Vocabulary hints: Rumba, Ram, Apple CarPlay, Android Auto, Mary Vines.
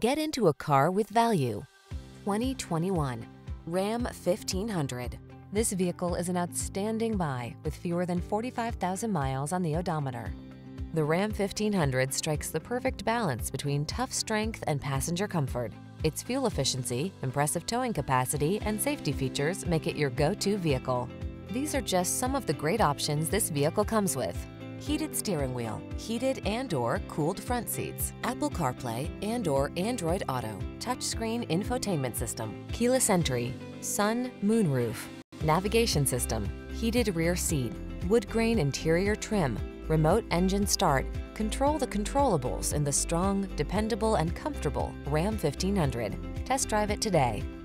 Get into a car with value. 2021 Ram 1500. This vehicle is an outstanding buy with fewer than 45,000 miles on the odometer. The Ram 1500 strikes the perfect balance between tough strength and passenger comfort. Its fuel efficiency, impressive towing capacity, and safety features make it your go-to vehicle. These are just some of the great options this vehicle comes with: heated steering wheel, heated and/or cooled front seats, Apple CarPlay and/or Android Auto, touchscreen infotainment system, keyless entry, sun moonroof, navigation system, heated rear seat, wood grain interior trim, remote engine start. Control the controllables in the strong, dependable, and comfortable Ram 1500. Test drive it today.